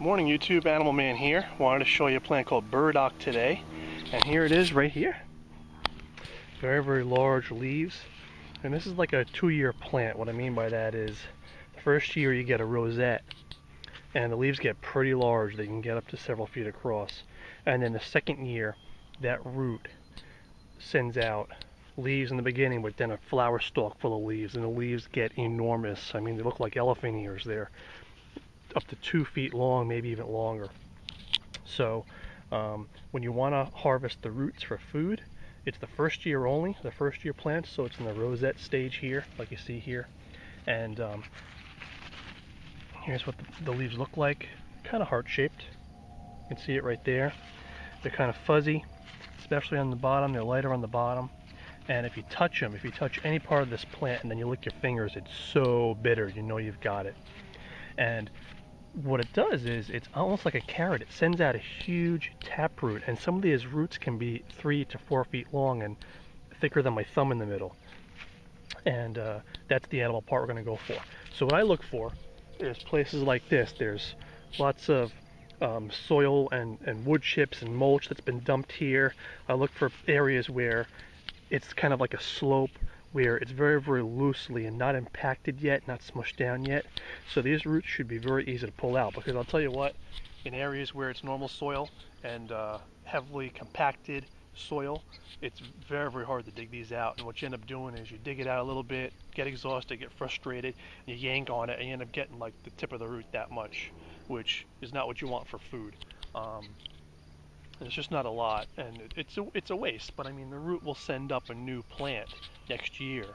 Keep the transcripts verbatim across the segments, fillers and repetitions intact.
Morning YouTube, Animal Man here. Wanted to show you a plant called burdock today, and here it is right here. Very, very large leaves, and this is like a two-year plant. What I mean by that is the first year you get a rosette, and the leaves get pretty large. They can get up to several feet across, and then the second year that root sends out leaves in the beginning, but then a flower stalk full of leaves, and the leaves get enormous. I mean, they look like elephant ears there. Up to two feet long, maybe even longer. So um, when you want to harvest the roots for food, it's the first year only, the first year plants, so it's in the rosette stage here, like you see here. And um, here's what the, the leaves look like. Kind of heart-shaped. You can see it right there. They're kind of fuzzy, especially on the bottom. They're lighter on the bottom. And if you touch them, if you touch any part of this plant and then you lick your fingers, it's so bitter, you know you've got it. And what it does is, it's almost like a carrot. It sends out a huge taproot, and some of these roots can be three to four feet long and thicker than my thumb in the middle. And uh, that's the edible part we're going to go for. So what I look for is places like this. There's lots of um, soil and, and wood chips and mulch that's been dumped here. I look for areas where it's kind of like a slope, where it's very, very loosely and not impacted yet, not smushed down yet. So these roots should be very easy to pull out, because I'll tell you what, in areas where it's normal soil and uh, heavily compacted soil, it's very, very hard to dig these out. And what you end up doing is you dig it out a little bit, get exhausted, get frustrated, and you yank on it, and you end up getting like the tip of the root that much, which is not what you want for food. Um, It's just not a lot, and it's a, it's a waste, but I mean, the root will send up a new plant next year.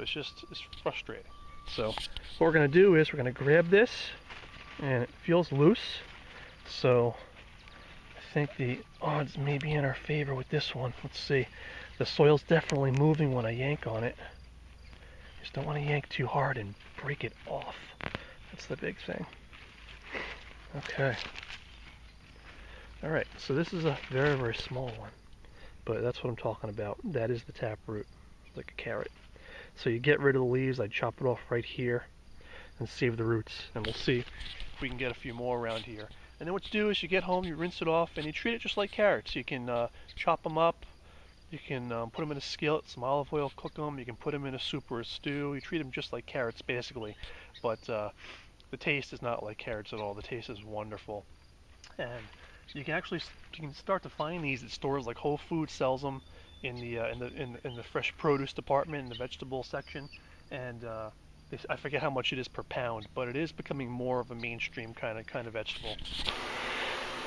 It's just it's frustrating. So what we're going to do is we're going to grab this, and it feels loose, so I think the odds may be in our favor with this one. Let's see. The soil's definitely moving when I yank on it. Just don't want to yank too hard and break it off. That's the big thing. Okay. Alright, so this is a very, very small one, but that's what I'm talking about. That is the taproot, like a carrot. So you get rid of the leaves, I chop it off right here, and save the roots, and we'll see if we can get a few more around here. And then what you do is you get home, you rinse it off, and you treat it just like carrots. You can uh, chop them up, you can um, put them in a skillet, some olive oil, cook them, you can put them in a soup or a stew. You treat them just like carrots, basically, but uh, the taste is not like carrots at all. The taste is wonderful. And you can actually you can start to find these at stores like Whole Foods sells them in the uh, in the in, in the fresh produce department, in the vegetable section, and uh, they, I forget how much it is per pound, but it is becoming more of a mainstream kind of kind of vegetable.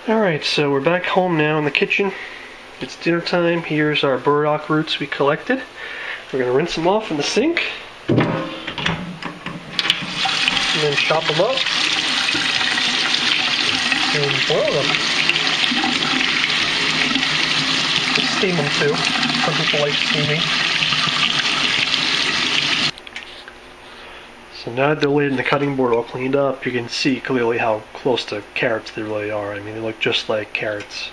All right, so we're back home now in the kitchen. It's dinner time. Here's our burdock roots we collected. We're gonna rinse them off in the sink, and then chop them up and boil them. Steam them too. Some people like steaming. So now that they're laid in the cutting board all cleaned up, you can see clearly how close to carrots they really are. I mean, they look just like carrots,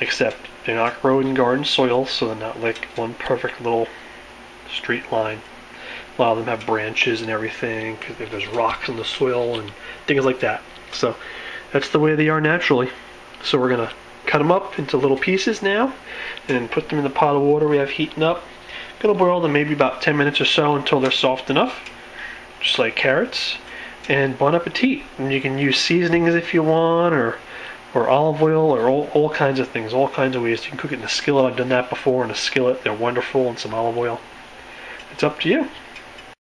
except they're not grown in garden soil, so they're not like one perfect little straight line. A lot of them have branches and everything, because there's rocks in the soil and things like that. So that's the way they are naturally. So we're gonna cut them up into little pieces now, and put them in the pot of water we have heating up. Gonna boil them maybe about ten minutes or so until they're soft enough, just like carrots. And bon appetit! And you can use seasonings if you want, or or olive oil, or all, all kinds of things, all kinds of ways. You can cook it in a skillet. I've done that before in a skillet. They're wonderful, and some olive oil. It's up to you.